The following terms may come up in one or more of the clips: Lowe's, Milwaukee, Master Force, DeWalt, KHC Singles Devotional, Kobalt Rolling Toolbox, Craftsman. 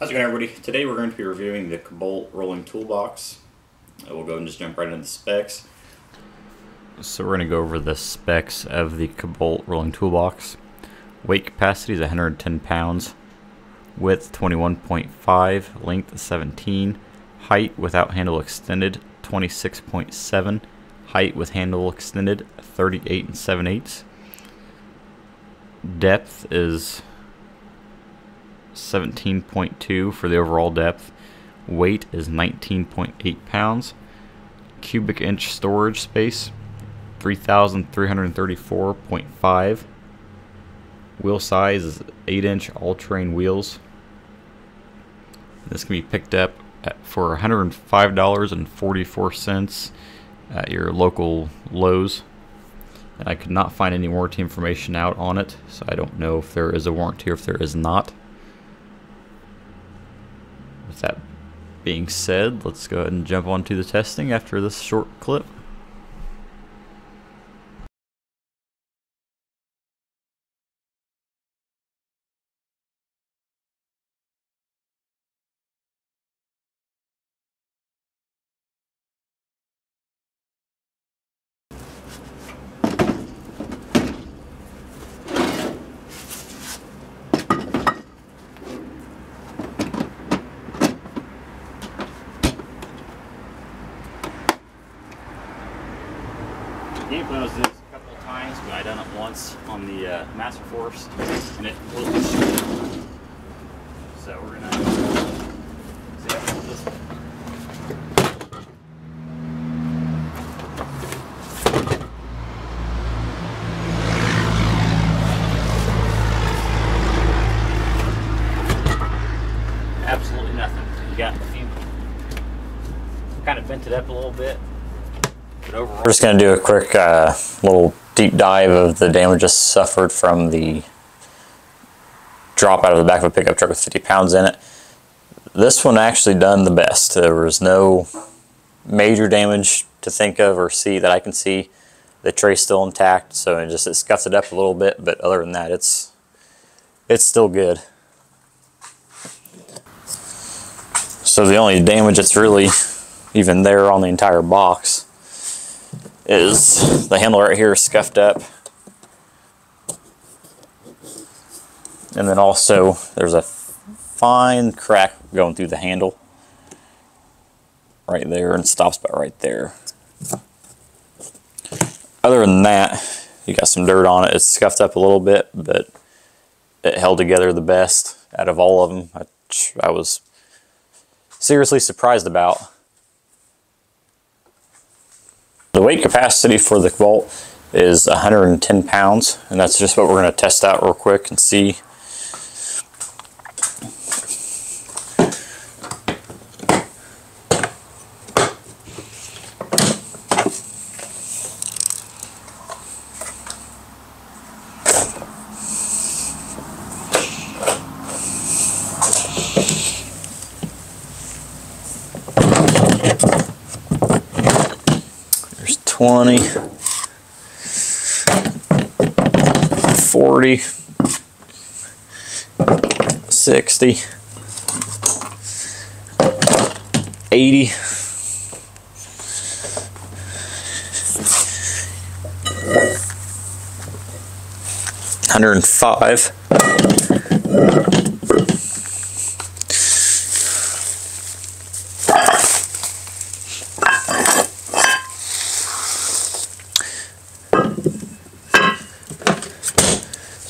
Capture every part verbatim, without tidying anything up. How's it going, everybody? Today we're going to be reviewing the Kobalt Rolling Toolbox. We'll go and just jump right into the specs. So we're going to go over the specs of the Kobalt Rolling Toolbox. Weight capacity is one hundred ten pounds. Width twenty-one point five, length seventeen. Height without handle extended twenty-six point seven. Height with handle extended thirty-eight and seven eighths. Depth is seventeen point two for the overall depth. Weight is nineteen point eight pounds. Cubic inch storage space three thousand three hundred thirty-four point five. Wheel size is eight inch all-terrain wheels. This can be picked up at, for one hundred five dollars and forty-four cents at your local Lowe's. And I could not find any warranty information out on it, so I don't know if there is a warranty or if there is not. With that being said, let's go ahead and jump on to the testing after this short clip. I've done this a couple of times, but I done it once on the uh, Master Force, and it completely shoots. So we're gonna see how to do this. Absolutely nothing. You got a few, kind of bent it up a little bit. We're just going to do a quick uh, little deep dive of the damages suffered from the drop out of the back of a pickup truck with fifty pounds in it. This one actually done the best. There was no major damage to think of or see that I can see. The tray's still intact, so it just it scuffed it up a little bit, but other than that, it's it's still good. So the only damage that's really even there on the entire box is the handle right here scuffed up, and then also there's a fine crack going through the handle right there, and stops about right there. Other than that, you got some dirt on it. It's scuffed up a little bit, but it held together the best out of all of them. I, I was seriously surprised about. The weight capacity for the Kobalt is one hundred ten pounds, and that's just what we're going to test out real quick and see. twenty, forty, sixty, eighty. one hundred five.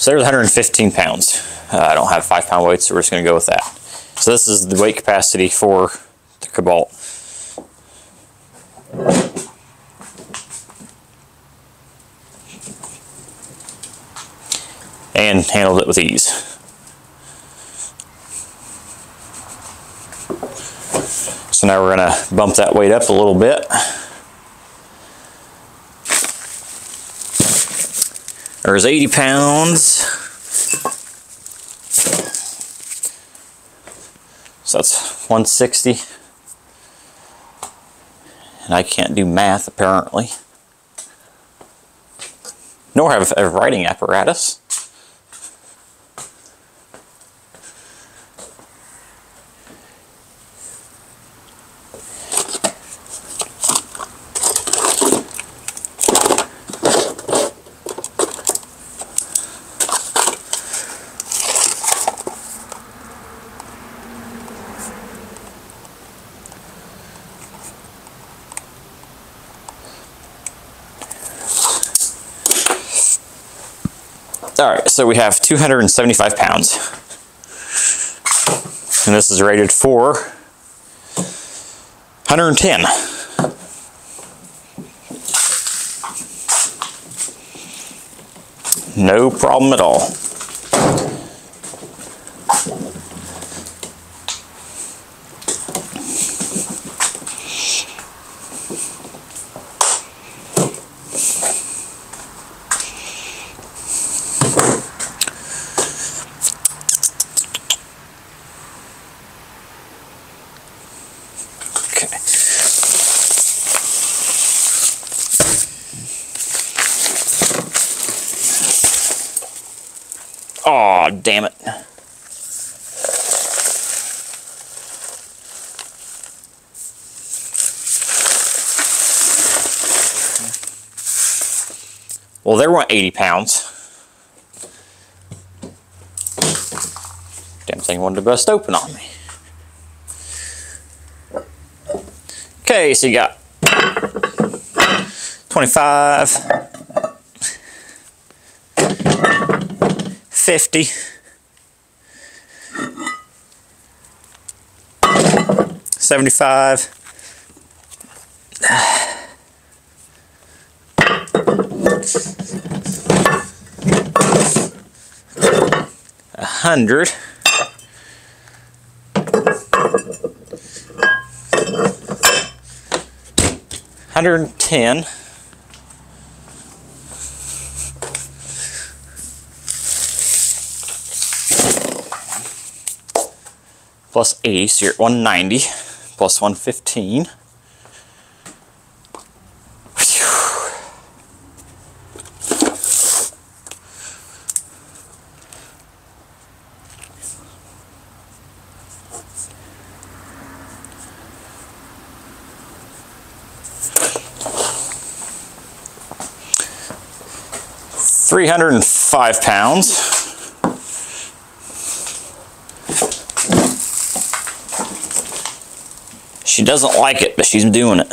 So there's one hundred fifteen pounds. Uh, I don't have five pound weights, so we're just going to go with that. So this is the weight capacity for the Kobalt. And handled it with ease. So now we're going to bump that weight up a little bit. There's eighty pounds. So that's one sixty. And I can't do math, apparently. Nor have a writing apparatus. All right, so we have two hundred seventy-five pounds. And this is rated for one hundred ten. No problem at all. Aw, oh, damn it. Well, there went eighty pounds. Damn thing wanted to bust open on me. Okay, so you got twenty-five. fifty, seventy-five, one hundred, one hundred ten, plus eighty, so you're at one ninety, plus one fifteen. three hundred five pounds. She doesn't like it, but she's doing it.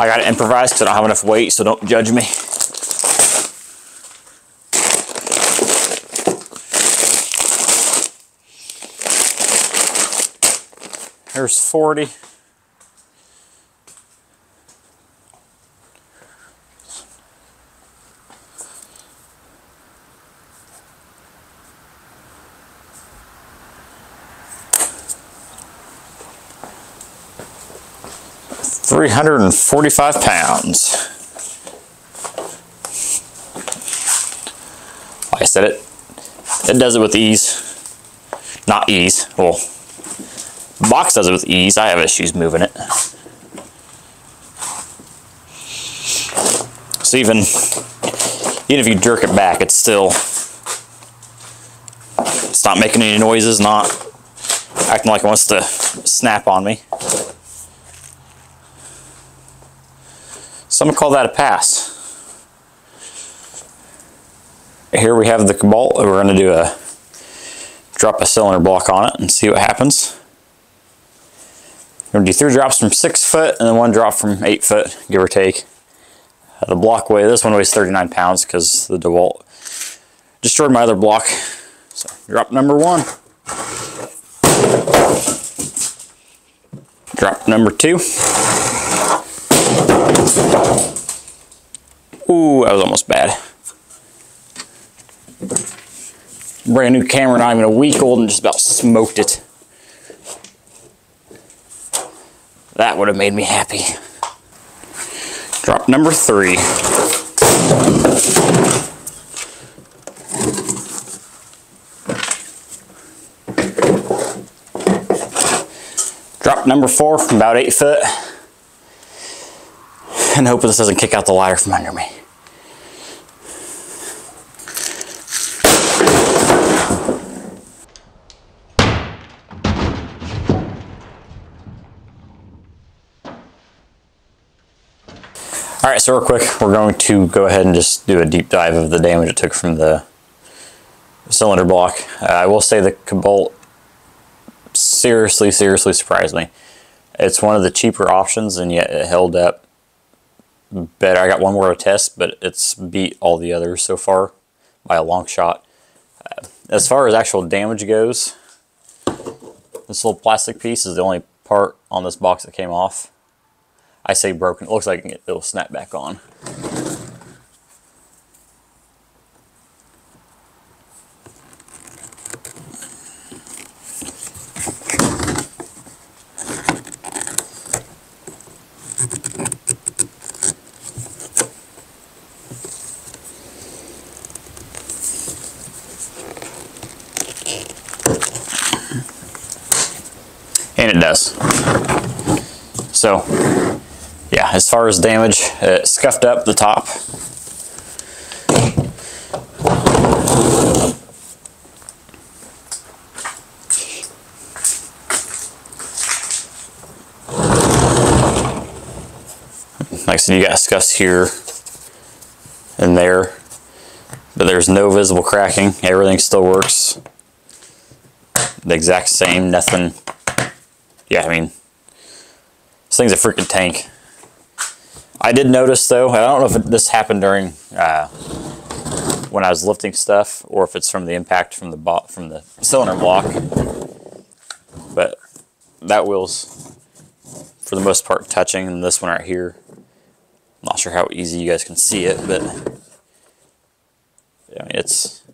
I gotta improvise because I don't have enough weight, so don't judge me. There's forty. Three hundred and forty-five pounds. Like I said, it it does it with ease. Not ease. Well, box does it with ease. I have issues moving it. So even, even if you jerk it back, it's still, it's not making any noises, not acting like it wants to snap on me. So I'm gonna call that a pass. Here we have the Kobalt. We're gonna do a, drop a cylinder block on it and see what happens. We're going to do three drops from six foot and then one drop from eight foot, give or take. Uh, the block weight, this one weighs thirty-nine pounds because the DeWalt destroyed my other block. So drop number one. Drop number two. Ooh, that was almost bad. Brand new camera, not even a week old, and just about smoked it. That would have made me happy. Drop number three. Drop number four from about eight foot. And hope this doesn't kick out the ladder from under me. right, so real quick, we're going to go ahead and just do a deep dive of the damage it took from the cylinder block. Uh, I will say the Kobalt seriously, seriously surprised me. It's one of the cheaper options, and yet it held up better. I got one more to test, but it's beat all the others so far by a long shot. Uh, as far as actual damage goes, this little plastic piece is the only part on this box that came off. I say broken. It looks like it will snap back on. And it does. So, yeah, as far as damage, it scuffed up the top. Like I said, you got scuffs here and there, but there's no visible cracking. Everything still works the exact same, nothing. Yeah, I mean, this thing's a freaking tank. I did notice though, I don't know if it, this happened during uh, when I was lifting stuff, or if it's from the impact from the from the cylinder block. But that wheel's for the most part touching, and this one right here, I'm not sure how easy you guys can see it, but I mean, it's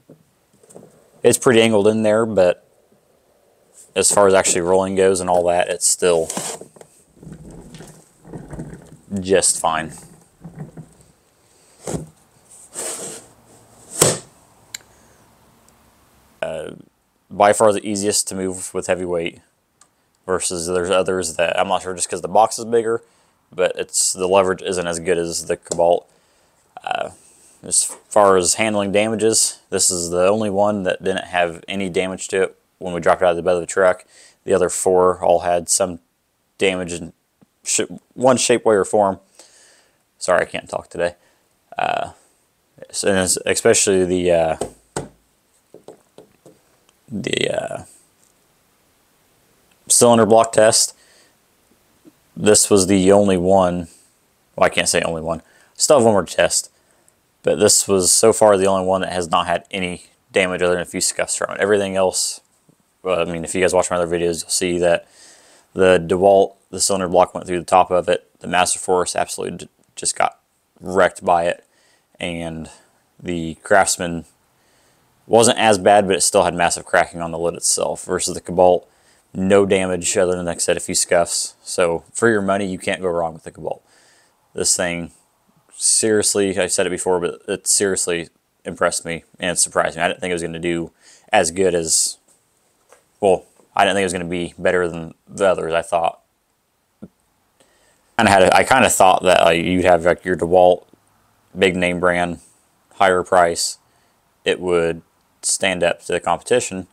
it's pretty angled in there, but. As far as actually rolling goes and all that, it's still just fine. Uh, by far the easiest to move with heavy weight, versus there's others that I'm not sure, just because the box is bigger, but it's the leverage isn't as good as the Kobalt. Uh, as far as handling damages, this is the only one that didn't have any damage to it when we dropped it out of the bed of the truck. The other four all had some damage in sh one shape, way, or form. Sorry, I can't talk today. Uh, and especially the uh, the uh, cylinder block test. This was the only one. Well, I can't say only one. Still have one more test, but this was so far the only one that has not had any damage other than a few scuffs from it. Everything else. Well, I mean, if you guys watch my other videos, you'll see that the DeWalt, the cylinder block went through the top of it. The Master Force absolutely just got wrecked by it. And the Craftsman wasn't as bad, but it still had massive cracking on the lid itself. Versus the Kobalt, no damage other than, like I said, a few scuffs. So for your money, you can't go wrong with the Kobalt. This thing, seriously, I said it before, but it seriously impressed me and surprised me. I didn't think it was going to do as good as... Well, I didn't think it was going to be better than the others. I thought, and I had, a, I kind of thought that like, you'd have like your DeWalt, big name brand, higher price, it would stand up to the competition.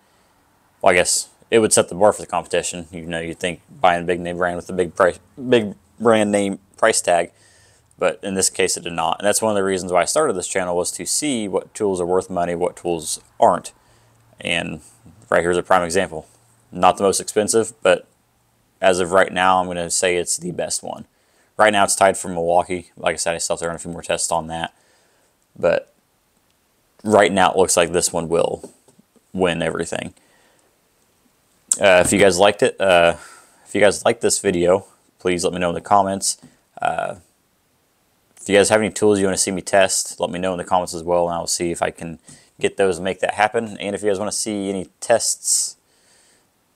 Well, I guess it would set the bar for the competition. You know, you'd think buying a big name brand with a big price, big brand name price tag, but in this case, it did not. And that's one of the reasons why I started this channel, was to see what tools are worth money, what tools aren't, and. Right here's a prime example. Not the most expensive, but as of right now, I'm going to say it's the best one. Right now, it's tied for Milwaukee. Like I said, I still have to run a few more tests on that. But right now, it looks like this one will win everything. Uh, if you guys liked it, uh, if you guys liked this video, please let me know in the comments. Uh, if you guys have any tools you want to see me test, let me know in the comments as well, and I'll see if I can get those and make that happen. And if you guys want to see any tests,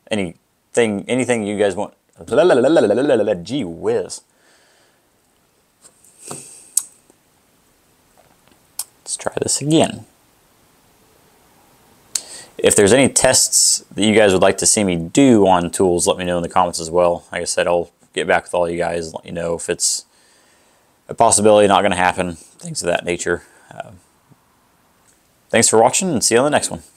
anything anything you guys want, la, la, la, la, la, la, la, gee whiz, let's try this again. If there's any tests that you guys would like to see me do on tools, let me know in the comments as well. Like I said, I'll get back with all you guys, let you know if it's a possibility, not going to happen, things of that nature. um, Thanks for watching, and see you on the next one.